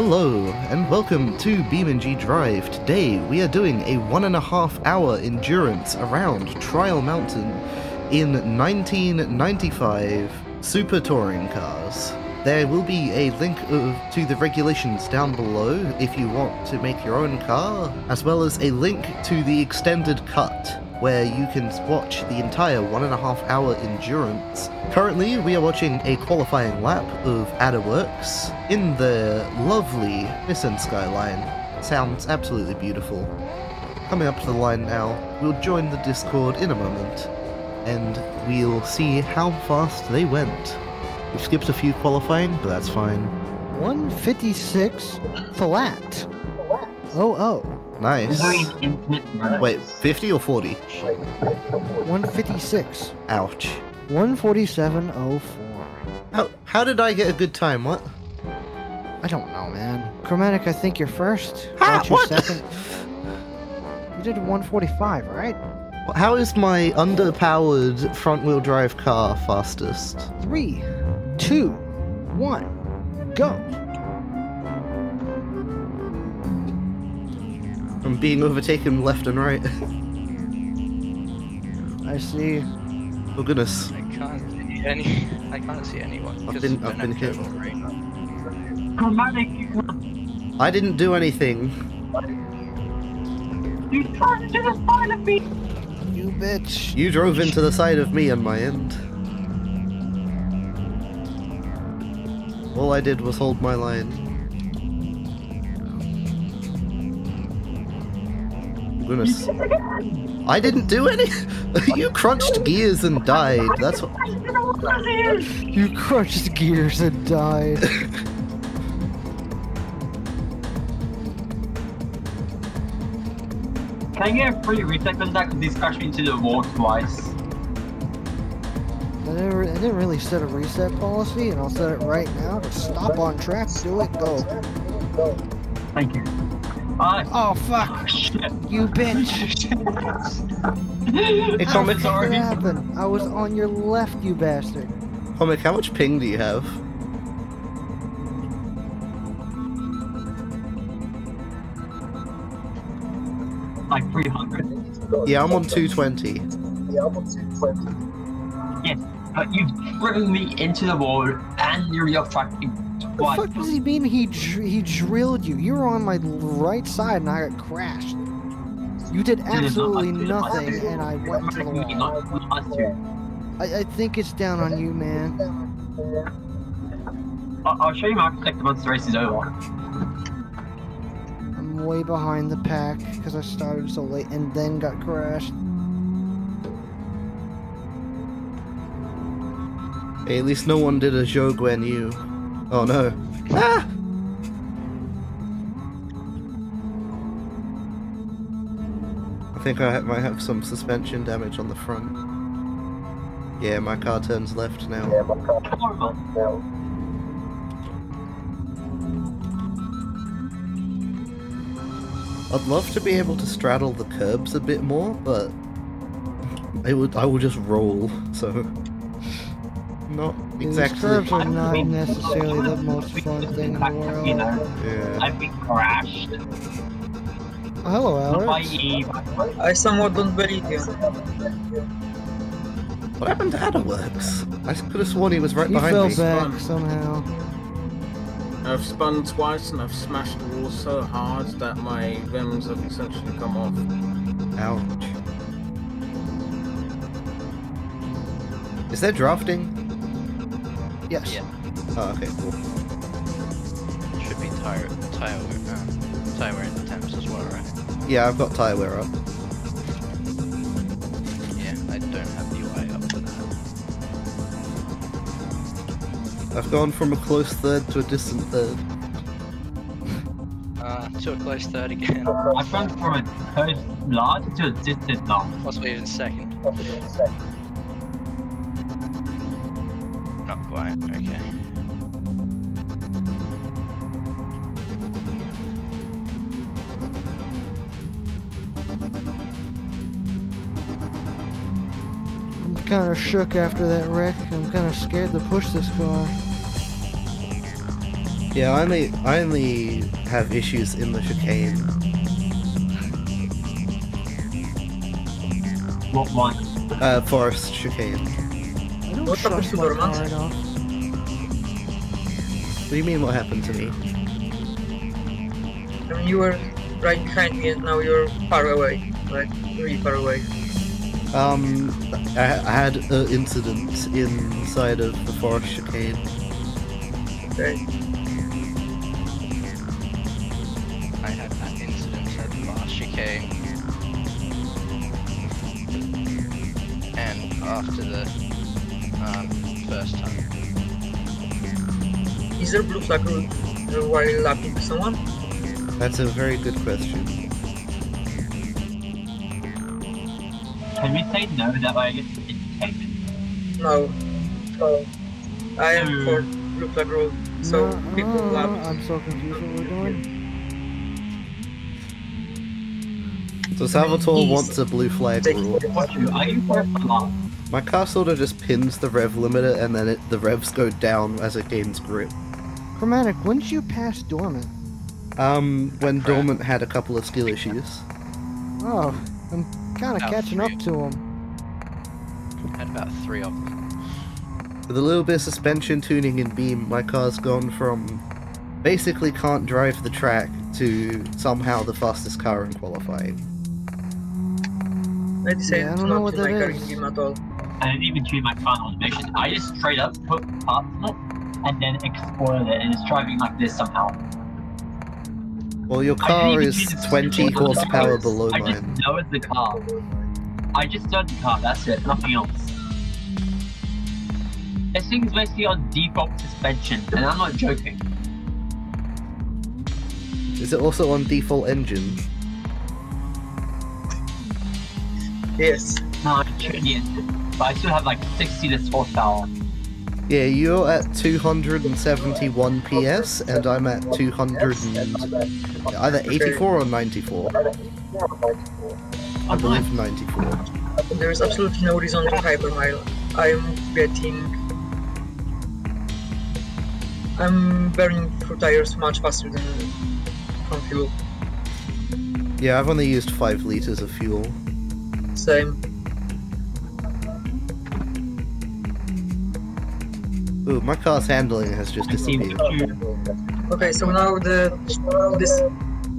Hello and welcome to BeamNG Drive. Today we are doing a 1.5 hour endurance around Trial Mountain in 1995 Super Touring Cars. There will be a link to the regulations down below if you want to make your own car, as well as a link to the extended cut, where you can watch the entire 1.5 hour endurance. Currently, we are watching a qualifying lap of Adderworks in the lovely Nissan Skyline. Sounds absolutely beautiful. Coming up to the line now, we'll join the Discord in a moment, and we'll see how fast they went. We've skipped a few qualifying, but that's fine. 1:56 flat. Oh. Nice. Wait, 50 or 40? 1:56. Ouch. 1:47.04. How did I get a good time? What? I don't know, man. Chromatic, I think you're first. Ah, Wachu what? Second. You did 1:45, right? How is my underpowered front-wheel drive car fastest? 3, 2, 1, go. I'm being overtaken left and right. I see. Oh goodness. I can't see anyone. I've been hit. I didn't do anything. You drove into the side of me! You bitch. You drove into the side of me on my end. All I did was hold my line. Goodness. I didn't do any. You crunched gears and died. That's what. You crunched gears and died. Can I get a free reset contact? This crashed into the wall twice. I didn't really set a reset policy, and I'll set it right now. Just stop on track, do it, go. Thank you. Oh fuck! Shit. You bitch! Hey, Comic, sorry. What happened? I was on your left, you bastard. Comic, how much ping do you have? Like 300. Yeah, I'm on 220. Yeah, I'm on 220. Yes, but you've driven me into the wall and you're your fucking. What the fuck does he mean he drilled you? You were on my right side and I got crashed. You did absolutely nothing and I went to the wall. I think it's down on you, man. I'll show you my perspective once the race is over. I'm way behind the pack because I started so late and then got crashed. Hey, at least no one did a joke when you... Oh no. Ah! I think I might have some suspension damage on the front. Yeah, my car turns left now. Yeah, my car turns left now. I'd love to be able to straddle the curbs a bit more, but I will just roll, so not exactly. These curves are not necessarily the most fun thing in the world. Yeah. I've been crashed. Oh, hello, Alex. I somewhat don't believe you. What happened to Adderworks? I could have sworn he was right behind me. He fell back somehow. I've spun twice and I've smashed the wall so hard that my rims have essentially come off. Ouch. Is there drafting? Yes. Yeah. Oh, okay, cool. Should be tire wear in the temps as well, right? Yeah, I've got tire wear up. Yeah, I don't have the UI up for that. I've gone from a close third to a distant third. To a close third again. I've gone from a close large to a distant large. Possibly even second. Not quite, okay. I'm kinda shook after that wreck. I'm kinda scared to push this car. Yeah, I only have issues in the chicane. What one? Forest chicane. What happened to Dormant? What do you mean, what happened to me? I mean, you were right behind me and now you're far away. Like, really far away. I had an incident inside of the forest chicane. Okay. I had an incident at the forest chicane. And after the first time. Is there blue flag while lapping someone? That's a very good question. Can we say no that I get taken? No. No. I am for blue flag rule, so no, people love. I'm so confused what we're doing. So Salvatore wants a blue flag rule. Are you for flag? My car sort of just pins the rev limiter and then the revs go down as it gains grip. Chromatic, when did you pass Dormant? When Dormant had a couple of skill issues. Oh, I'm kinda catching up to him. Had about 3 of them. With a little bit of suspension tuning and beam, my car's gone from basically can't drive the track to somehow the fastest car in qualifying. I'd say yeah, I don't know what that is. I didn't even treat my final mission. I just straight up put past it and then exploded it and it's driving like this somehow. Well, your car is 20 horsepower below mine. I just know it's the car. I just know the car, that's it, nothing else. This thing is basically on default suspension, and I'm not joking. Is it also on default engine? Yes. No, I'm tuning it, but I still have like 60 horsepower. Yeah, you're at 271 PS, and I'm at 200 and either 84 or 94. I believe 94. There is absolutely no reason to hypermile. I'm burning through tires much faster than from fuel. Yeah, I've only used 5 liters of fuel. Same. Ooh, my car's handling has just disappeared. Okay, so now this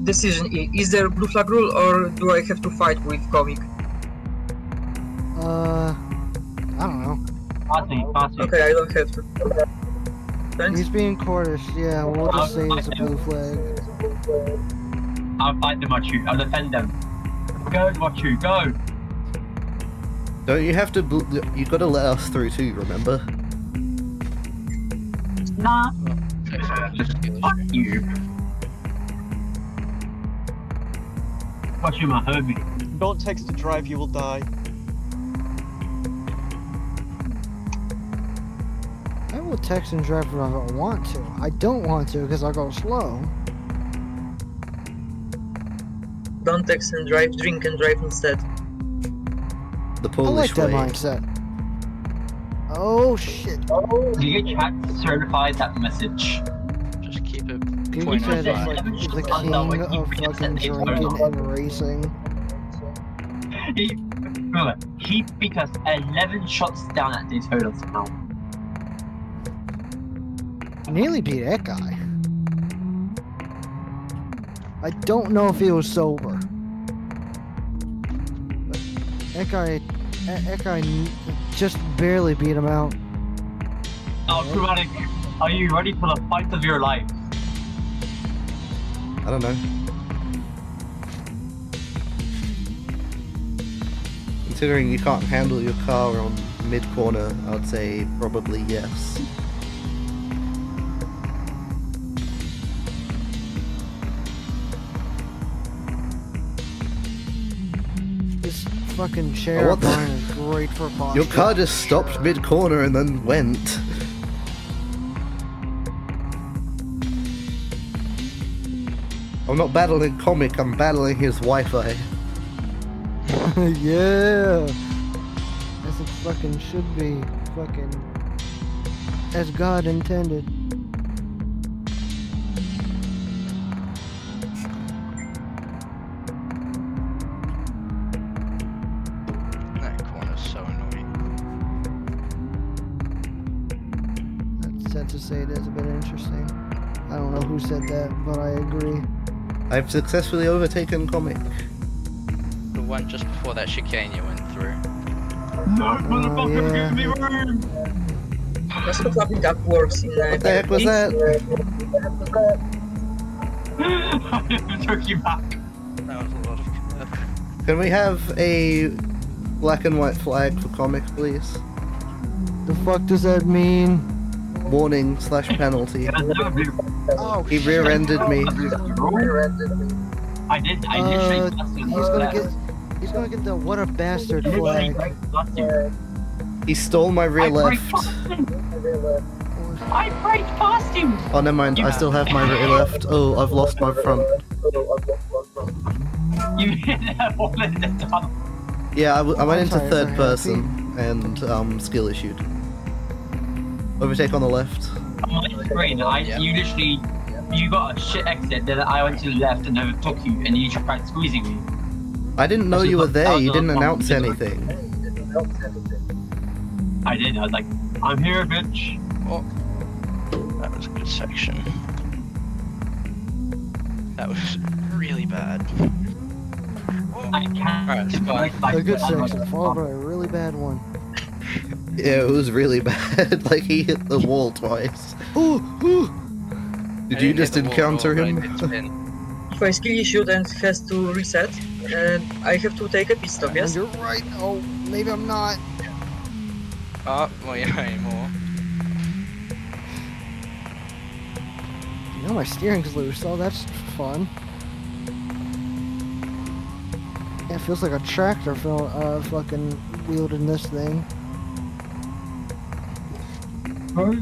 decision is there blue flag rule or do I have to fight with Kovic? I don't know. Party. Okay, I don't have to. Thanks. He's being courteous. Yeah, we'll just say it's a blue flag. I'll fight them, Wachu. I'll defend them. Go, Wachu, go! Don't you have to? You got to let us through too. Remember. Nah. Fuck you. Watch you, my homie. Don't text to drive, you will die. I will text and drive if I don't want to. I don't want to because I go slow. Don't text and drive, drink and drive instead. The Polish way. I like that mindset. Oh shit! Oh. Do you get certified that message? Just keep it. Dude, you said it's like the king of fucking drinking and racing. He beat us 11 shots down at Daytona now. Nearly beat that guy. I don't know if he was sober. But that guy just barely beat him out. Oh, Chromatic, are you ready for the fight of your life? I don't know. Considering you can't handle your car on mid-corner, I'd say probably yes. Fucking chair mine is great for posture. Your car just stopped mid-corner and then went. I'm not battling Kovic, I'm battling his Wi-Fi. Yeah! As it fucking should be. Fucking... as God intended. to say it is a bit interesting. I don't know who said that, but I agree. I've successfully overtaken Comic. The one just before that chicane you went through. No, motherfucker, give me room! That's because I think that works. What the heck was that? I have a turkey back. That was a lot of commitment. Can we have a black and white flag for Comic, please? The fuck does that mean? Warning / penalty. Oh, he rear-ended me. I did he's gonna get the what a bastard flag. He stole my rear left. I break past him! Oh, never mind, I still have my rear left. Oh, I've lost my front. You hit that all at the top. Yeah, I went into third person and skill issued. Overtake on the left. On my screen, you literally, you got a shit exit, then I went to the left and overtook you, and you tried squeezing me. I didn't know you were there, you didn't announce anything. I did, I was like, I'm here, bitch. Oh. That was a good section. That was really bad. I can't. Right, a good section, followed by a really bad one. Yeah, it was really bad. Like, he hit the wall twice. Ooh! Did you just encounter him? If I skill issued and has to reset, and I have to take a pit stop, yes? You're right. Oh, maybe I'm not. Well, yeah, anymore. You know, my steering's loose, so that's fun. Yeah, it feels like a tractor fucking wielding this thing. Really?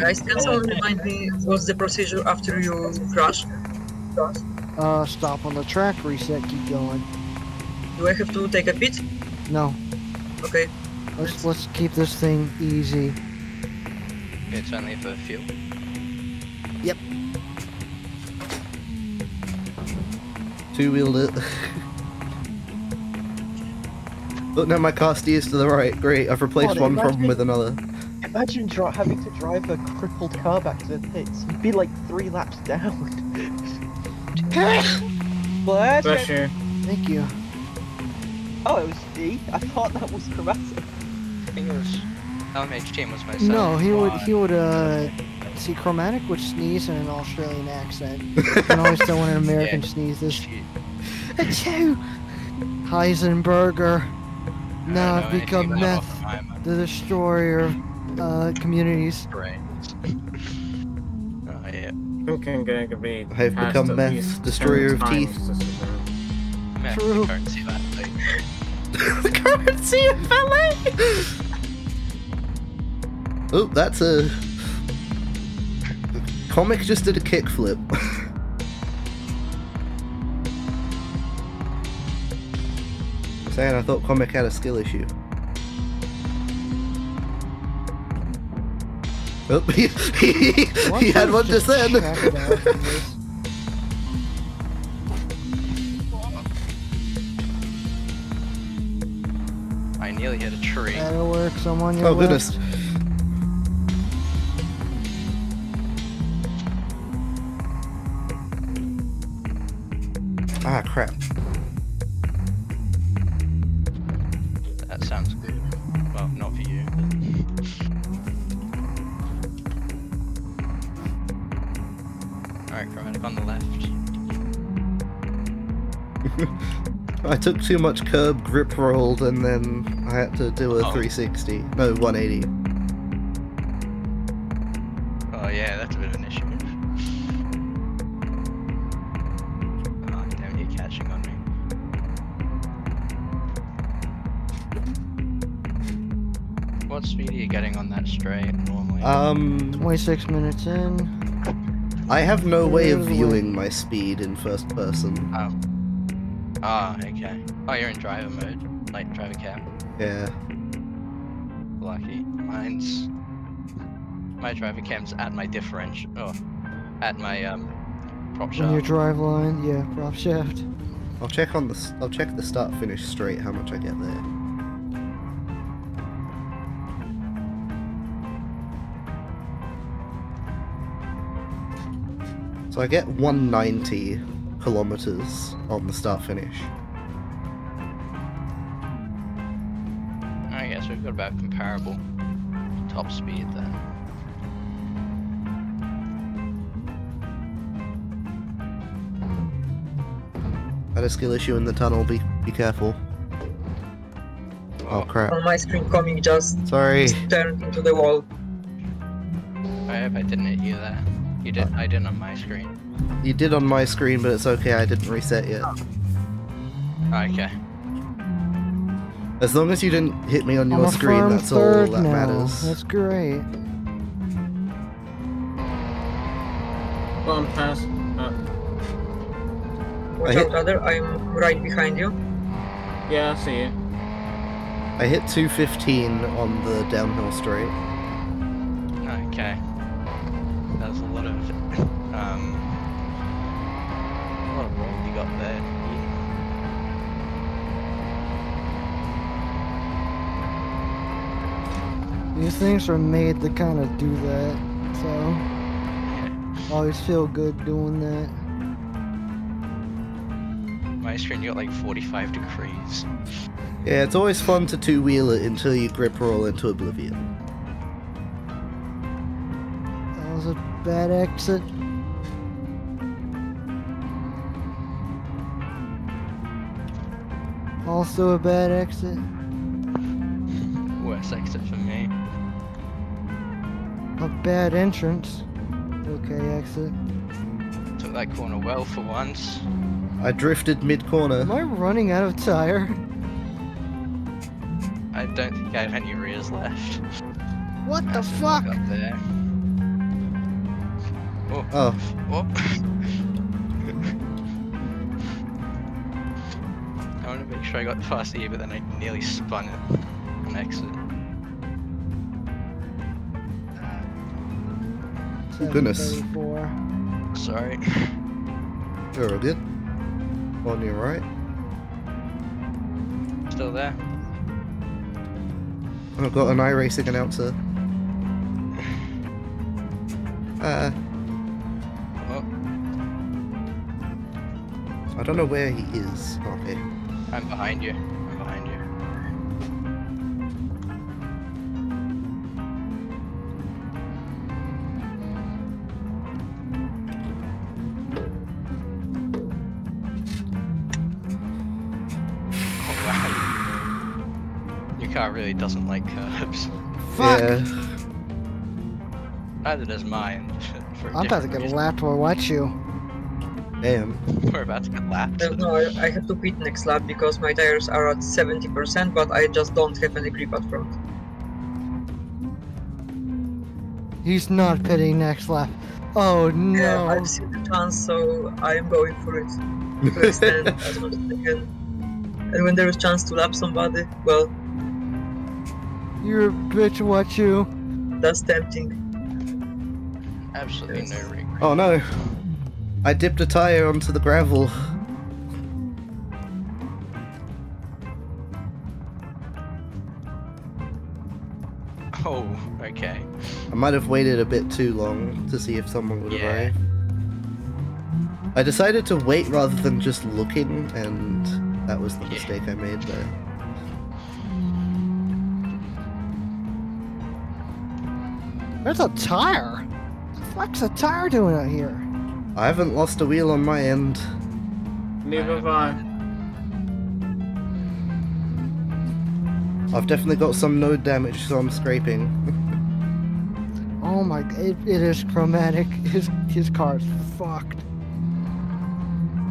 Guys, can someone remind me what's the procedure after you crash? Stop on the track, reset, keep going. Do I have to take a pit? No. Okay. Let's keep this thing easy. It's only for fuel. Yep. Two-wheeled it. Look, now my car steers to the right. Great, I've replaced one problem with another. Imagine having to drive a crippled car back to the pits. You'd be like 3 laps down. Bless you. Thank you. Oh, it was D? I thought that was Chromatic. I think it was... LMHT was my son. No, he would see, Chromatic would sneeze in an Australian accent. And always still want an American sneeze this... Achoo! Heisenberger. Now I've become Meth, the destroyer of communities. Right. Oh, yeah. I've become Meth, destroyer of teeth. Meth, the currency valet. The currency of valet! Oh, that's a... Comic just did a kickflip. Saying I thought Comic had a skill issue. Oh, he had one just then. I nearly hit a tree. That'll work. Someone you. Oh goodness. Ah crap. Sounds good. Well, not for you. Alright, Chromatic on the left. I took too much curb, grip rolled, and then I had to do a 360. No, 180. Oh yeah, that's a bit of an issue. Oh damn, you're catching on me. What speed are you getting on that straight normally? 26 minutes in. I have no way of viewing my speed in first person. Oh. Ah, okay. Oh, you're in driver mode. Like, driver cam. Yeah. Lucky. Mine's... My driver cam's at my differential. Oh. At my, prop shaft. On your drive line? Yeah, prop shaft. I'll check the start-finish straight, how much I get there. So I get 190 kilometers on the start finish. I guess we've got about comparable top speed then. Had a skill issue in the tunnel, be careful. Oh crap. On my screen coming just sorry. Turned into the wall. I hope I didn't hit you there. You did, I did on my screen. You did on my screen, but it's okay, I didn't reset yet. Okay. As long as you didn't hit me on your screen, that's all that matters. That's great. Well, I'm fast. Watch out, brother, I'm right behind you. Yeah, I see you. I hit 215 on the downhill straight. Okay. That's a lot of roll you got there. Yeah. These things are made to kind of do that, so yeah. Always feel good doing that. My screen, you got like 45 degrees. Yeah, it's always fun to two-wheel it until you grip roll into oblivion. That was a bad exit. Also a bad exit. Worst exit for me. A bad entrance. Okay, exit. Took that corner well for once. I drifted mid-corner. Am I running out of tire? I don't think I have any rears left. What the fuck? Up there. Oh. Oh. I want to make sure I got the fast E, but then I nearly spun it on exit. Goodness. Sorry. You're all good. On your right. Still there. I've got an iRacing announcer. Oh. I don't know where he is. Okay. I'm behind you. I'm behind you. Oh, wow. Your car really doesn't like curbs. Fuck! Yeah. Neither does mine. I'm about to get lapped or watch you. Damn. We're about to get lapped. No, I have to quit next lap because my tires are at 70%, but I just don't have any grip at front. He's not pitting next lap. Oh no. Yeah, I've seen the chance, so I'm going for it. First and as much as I can. And when there is chance to lap somebody, well. You're a bitch, watch you. That's tempting. Absolutely no regret. Oh no! I dipped a tire onto the gravel. Oh, okay. I might have waited a bit too long to see if someone would arrive. I decided to wait rather than just looking, and that was the mistake I made there. There's a tire! What the fuck's a tire doing out here? I haven't lost a wheel on my end. Neither have I. I've definitely got some node damage, so I'm scraping. Oh my... It is chromatic. His car is fucked.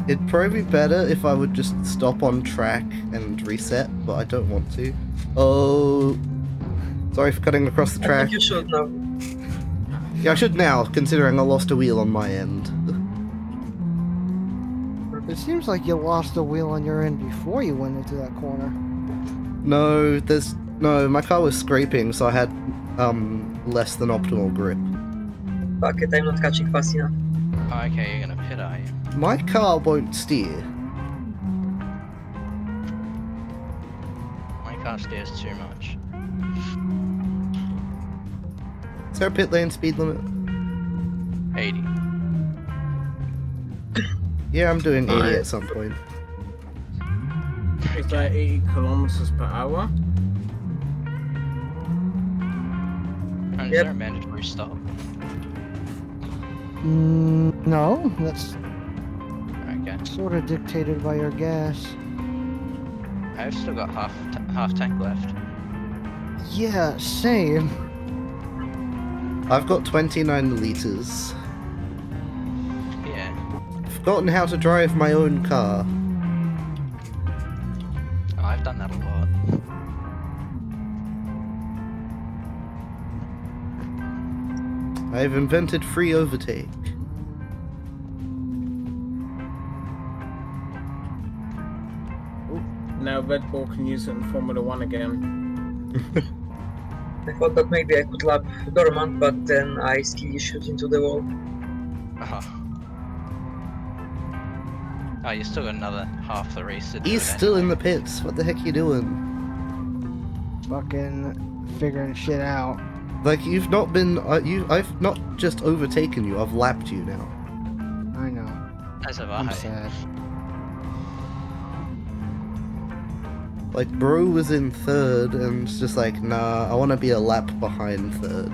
It'd probably be better if I would just stop on track and reset, but I don't want to. Oh... Sorry for cutting across the track. I think you should now. Yeah, I should now, considering I lost a wheel on my end. It seems like you lost a wheel on your end before you went into that corner. No, my car was scraping, so I had less than optimal grip. Fuck it, I'm not catching fast enough. Okay, you're gonna pit, are you? My car won't steer. My car steers too much. Is there a pit lane speed limit? 80. Yeah, I'm doing 80 at some point. Is that 80 kilometers per hour? Yep. Is there a mandatory stop? No, that's sort of dictated by your gas. I've still got half tank left. Yeah, same. I've got 29 liters. Yeah. I've forgotten how to drive my own car. Oh, I've done that a lot. I've invented free overtake. Now Red Bull can use it in Formula One again. I thought that maybe I could lap Dormant, but then I still shoot into the wall. Oh, you still got another half the race to do. He's still in the pits. What the heck are you doing? Fucking figuring shit out. Like, you've not been... I've not just overtaken you, I've lapped you now. I know. As have I. I'm sad. Like, bro was in third, and it's just like, nah, I want to be a lap behind third.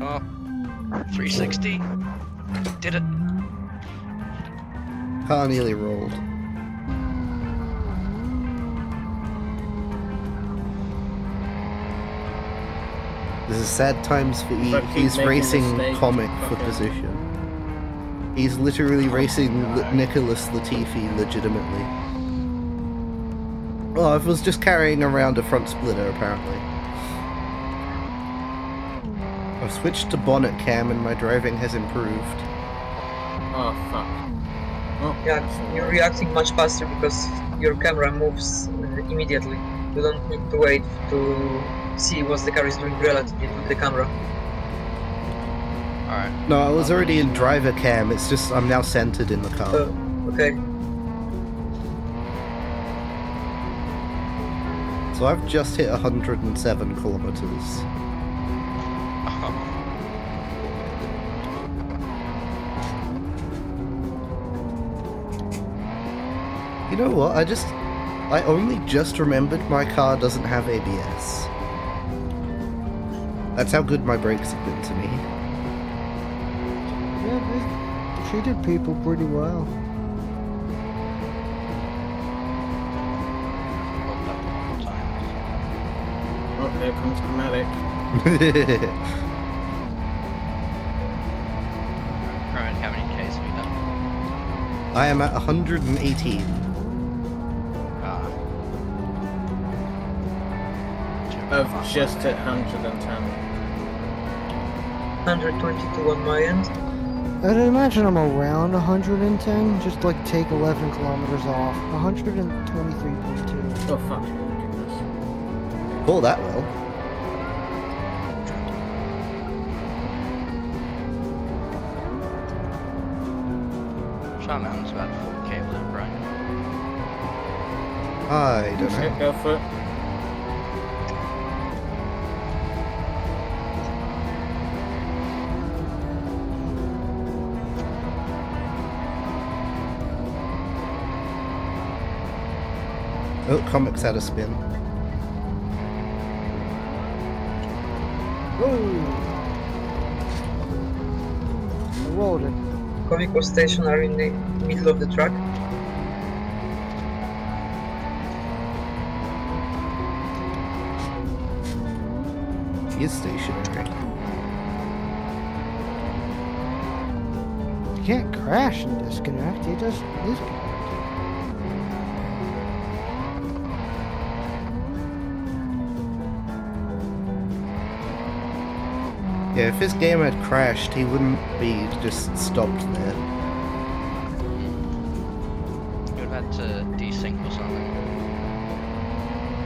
Oh, 360. Did it. Car nearly rolled. This is sad times for Eve. He's racing Comic for position. He's literally racing Nicholas Latifi legitimately. Oh, I was just carrying around a front splitter, apparently. I've switched to bonnet cam and my driving has improved. Oh, fuck. Oh. Yeah, you're reacting much faster because your camera moves immediately. You don't need to wait to see what the car is doing relative to the camera. Right. No, I was already in driver cam, it's just I'm now centered in the car. Oh, okay. So I've just hit 107 kilometers. You know what, I only just remembered my car doesn't have ABS. That's how good my brakes have been to me. Yeah, they treated people pretty well. Oh, there comes Chromatic. Ryan, how many Ks have you done? I am at 118. I've just hit 110. 122 on my end. I'd imagine I'm around 110, just like take 11 kilometers off. 123.2. Oh fuck. Pull that well. Trial Mountain's about 4K loop, right? I don't know. Go for it. Oh, Comic's had a spin. Whoa! Rolled it. Comic was stationary in the middle of the track. He is stationary. You can't crash and disconnect, he just disconnects. Yeah, if his game had crashed, he wouldn't be just stopped there. He would have had to desync or something.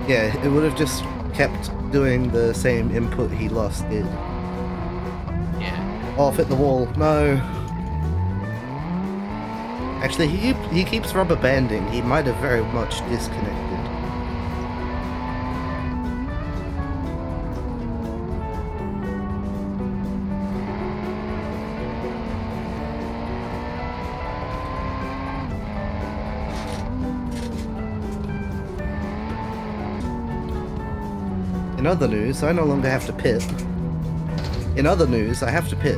Yeah, it would have just kept doing the same input he lost did. Yeah. Oh, I've hit the wall. No. Actually, he keeps rubber banding. He might have very much disconnected. In other news, I no longer have to pit. In other news, I have to pit.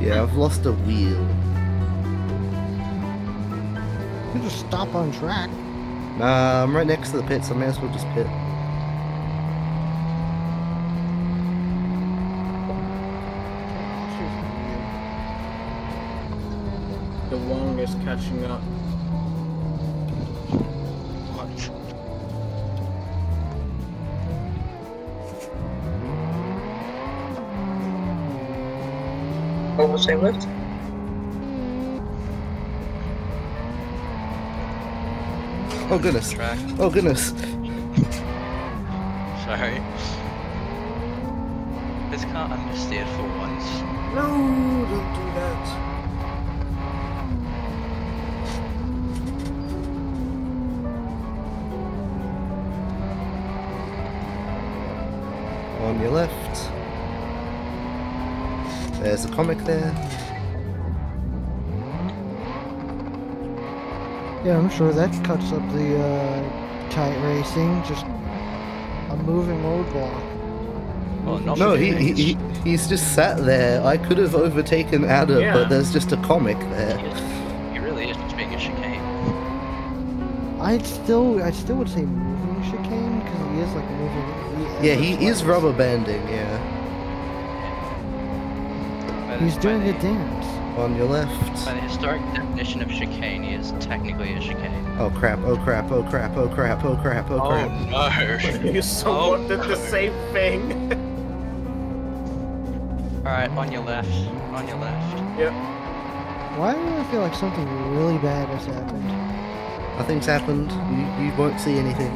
Yeah, I've lost a wheel. You just stop on track. I'm right next to the pit, so I may as well just pit. The Wong is catching up. What was I left? Oh goodness. Track. Oh goodness. Sorry. This car understeered for once. No, don't do that. On your left. There's a comic there. Yeah, I'm sure that cuts up the tight racing. Just a moving roadblock. Well, not no, he's just sat there. I could have overtaken Adder, yeah. But there's just a comic there. He really is just being a chicane. I still would say moving chicane because he is like moving. Yeah, he is rubber banding. Yeah. He's doing a dance. On your left. By the historic definition of chicane, he is technically a chicane. Oh crap, oh crap, oh crap, oh crap, oh crap, oh crap. Oh no. You so did the same thing. Alright, on your left. On your left. Yep. Why do I feel like something really bad has happened? Nothing's happened. You won't see anything.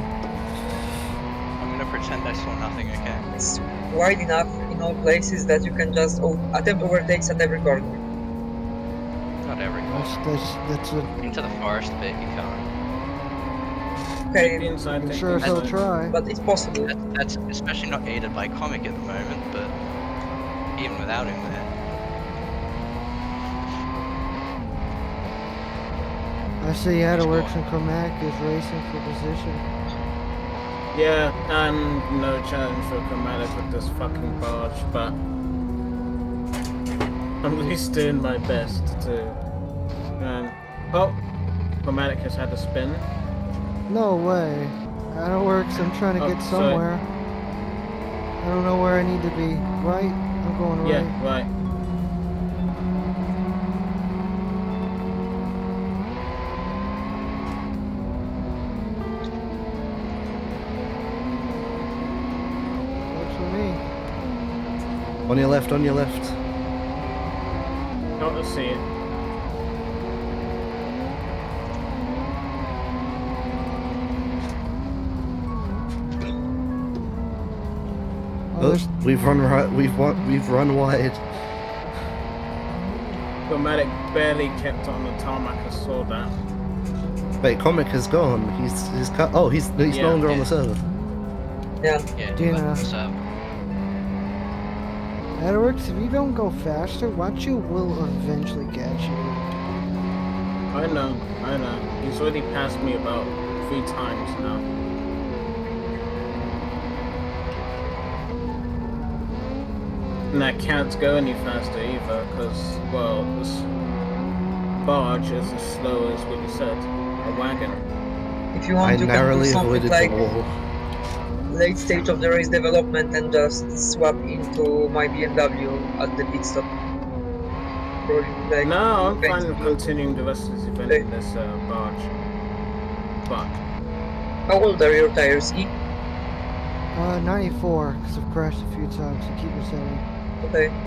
I'm gonna pretend I saw nothing, okay? It's wide enough in all places that you can just attempt overtakes at every corner. Not every corner. That's a... Into the forest bit, you can't. Okay, I'm sure he'll try. But it's possible. That's especially not aided by Comic at the moment, but even without him there. I see Adderworks and Chromatic is racing for position. Yeah, I'm no challenge for Chromatic with this fucking barge, but I'm least doing my best to. Oh, Chromatic has had a spin. No way. Adderworks, I'm trying to get somewhere. Sorry. I don't know where I need to be. Right? I'm going right. Yeah, right. On your left, on your left. Not to see it. Oh, we've run right. We've run wide. Chromatic barely kept on the tarmac. I saw that. Wait, Comic has gone. He's oh, he's no longer on the server. Yeah. Yeah. Adderworks, if you don't go faster, Wachu will eventually catch you. I know. He's already passed me about 3 times now. And I can't go any faster either, because, well, this barge is as slow as what you said, a wagon. If you want to narrowly avoided the wall. Late stage of the race development and just swap into my BMW at the pit stop. Like no, I'm fine with continuing the rest of this event in this barge. But how old are your tires, E? 94, because I've crashed a few times, so keep it same.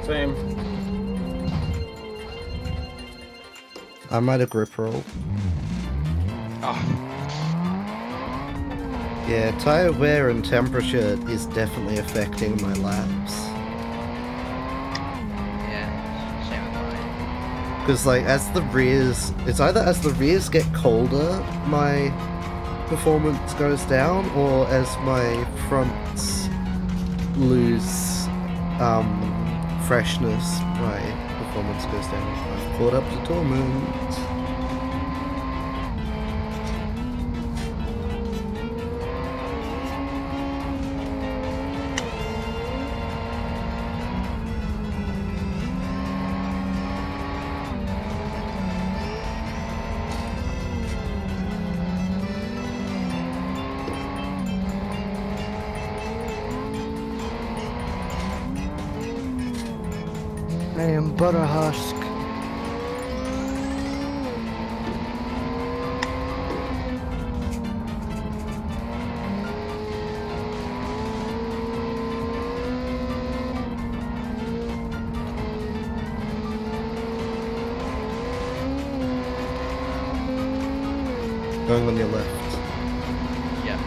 Okay. Same. I'm at a grip roll. Oh. Yeah, tire wear and temperature is definitely affecting my laps. Yeah, same with mine. Because like, as the rears, it's either as the rears get colder, my performance goes down, or as my fronts lose freshness, my performance goes down. I've caught up to Torment. I am but a husk. Going on your left. Yeah.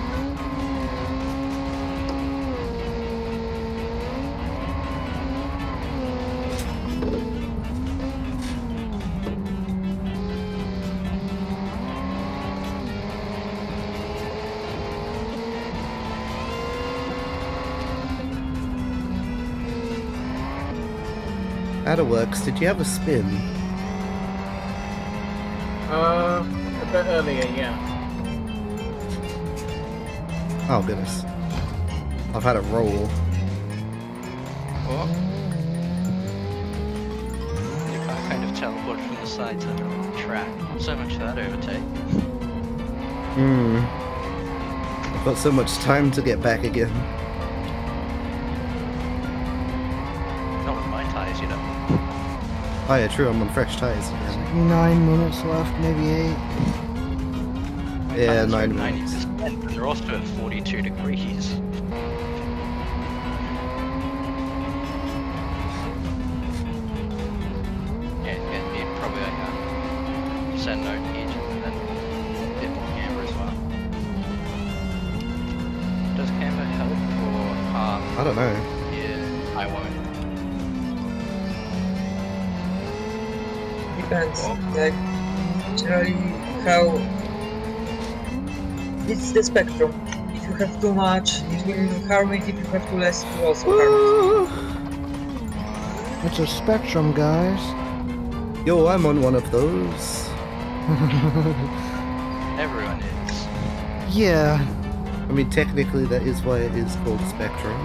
Adderworks, did you have a spin? But earlier, yeah. Oh goodness. I've had a roll. What? You can't kind of teleport from the side to the track. So much for that overtake. Hmm. I've got so much time to get back again. Not with my tyres, you know. Oh yeah, true, I'm on fresh tyres. 9 minutes left, maybe 8. Yeah, 9 minutes. 90%, but they're also at 42 degrees. Yeah, it's going to be probably like a percent note each, and then a bit more camber as well. Does camber help or harm? I don't know. Yeah, I won't. Depends, like, generally how it's the spectrum. If you have too much, it will harm it. If you have too less, it will also harm it. It's a spectrum, guys. Yo, I'm on one of those. Everyone is. Yeah. I mean, technically, that is why it is called spectrum.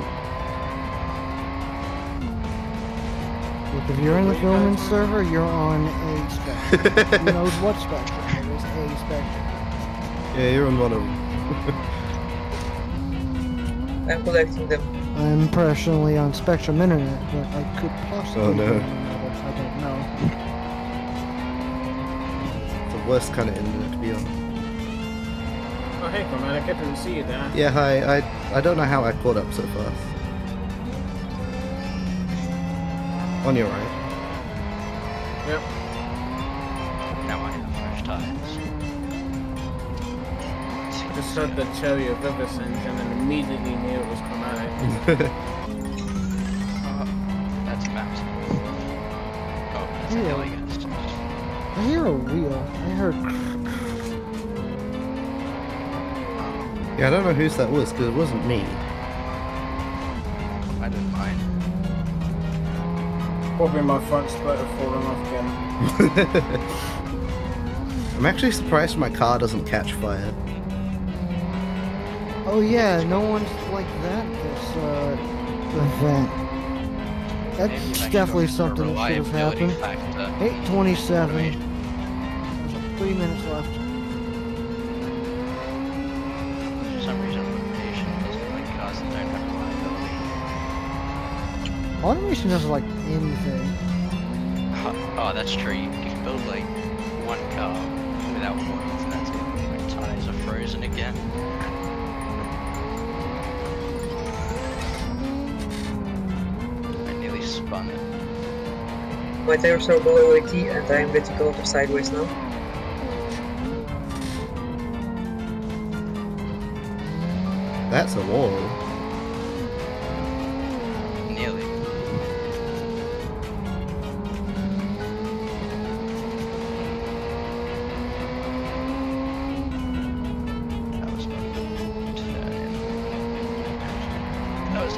If you're in the Gilman server, you're on a spectrum. Who knows what spectrum? It is a spectrum. Yeah, you're on one of them. I'm collecting them. I'm personally on Spectrum Internet, but I could possibly... Oh no. I don't know. It's the worst kind of internet to be on. Oh hey, Chromatic, I couldn't see you there. Yeah, hi. I don't know how I caught up so fast. On your right. Yep. Now I have fresh tires. Just heard the cherry of Vivis engine and immediately knew it was Chromatic. That's mapped. Oh, that's a hill, I guess. I hear a wheel. I heard. Yeah, I don't know whose that was because it wasn't me. I didn't mind. Probably my front spoiler falling off again. I'm actually surprised my car doesn't catch fire. Oh yeah, no one's like that this event. That's definitely something that should have happened. 8:27. There's 3 minutes left. Automation doesn't like anything. Oh, that's true. You can build like one car without points, and that's it. My tires are frozen again. I nearly spun it. My tires are below 80, and I am getting a lot of sideways now. That's a wall.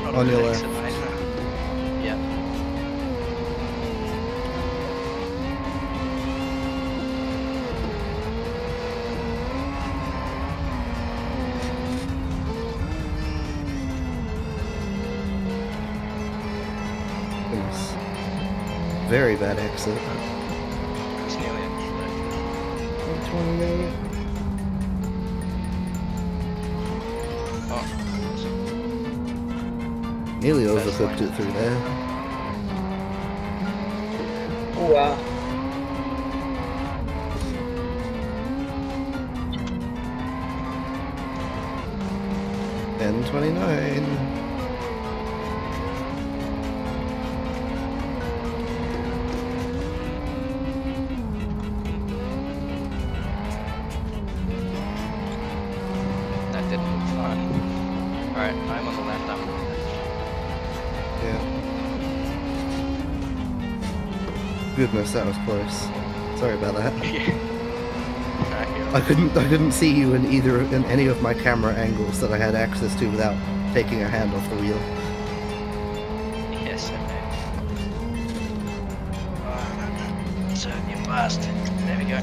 On your left. Yeah. Yes. Very bad exit. It's nearly at 28. Oh. Nearly overcooked it through there. nakuha. And 29. That didn't look fun. Alright, I'm on the left, I'm on the left. Yeah. Goodness, that was close. Sorry about that. I couldn't see you in either in any of my camera angles that I had access to without taking a hand off the wheel. Yes, I did. So you bastard. There we go.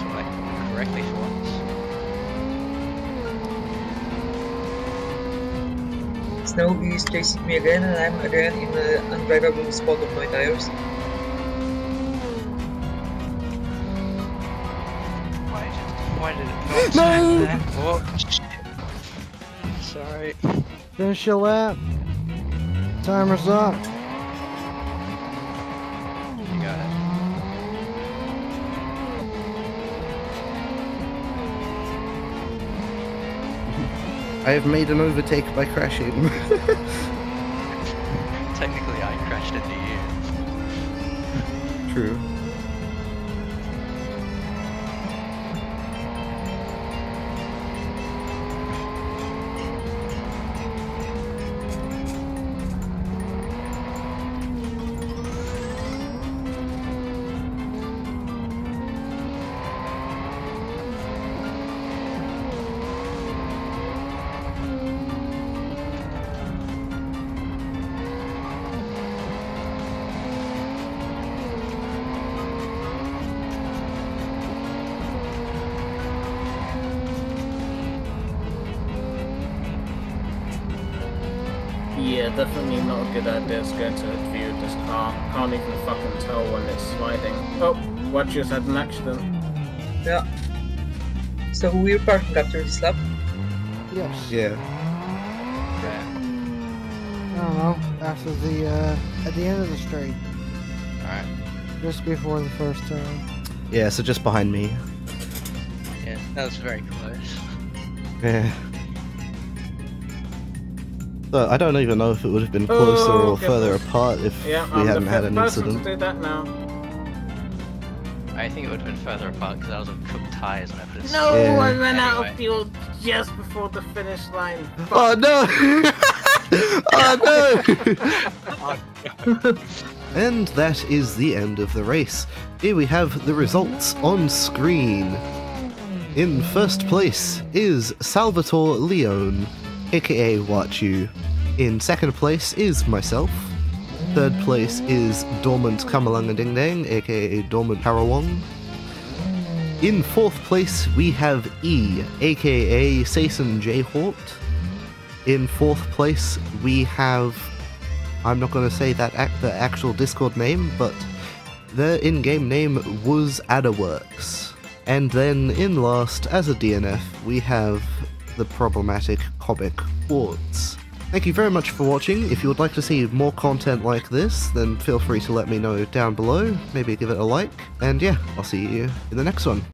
Select correctly for Snowy is chasing me again, and I'm again in the unbearable spot of my tires. Why did it not turn there? Oh, shit. Sorry. Finish your lap. Timer's up. You got it. I have made an overtake by crashing. Technically, I crashed into you. True. Yeah, definitely not a good idea going to view this car. Can't even fucking tell when it's sliding. Oh, Wachu's had an accident. Yeah. So we're parking after this lap? Yes. Yeah. Yeah. I don't know, after the, at the end of the straight. Alright. Just before the first turn. Yeah, so just behind me. Yeah, that was very close. Yeah. So I don't even know if it would have been closer or further apart if we hadn't had an incident. To do that now. I think it would have been further apart because I was on cooked tires and I put it. No, yeah. I ran out of fuel just before the finish line. Fuck. Oh no! Oh no! And that is the end of the race. Here we have the results on screen. In first place is Salvatore Leone, aka Wachu. In second place is myself. Third place is Dormant Kamalanga Ding-dang, aka Dormant Parawong. In fourth place we have E, aka Sason Jayhawt. In fourth place we have... I'm not going to say that the actual Discord name, but their in-game name was Adderworks. And then in last, as a DNF, we have the problematic Kovic Hordes. Thank you very much for watching. If you would like to see more content like this, then feel free to let me know down below, maybe give it a like, and yeah, I'll see you in the next one.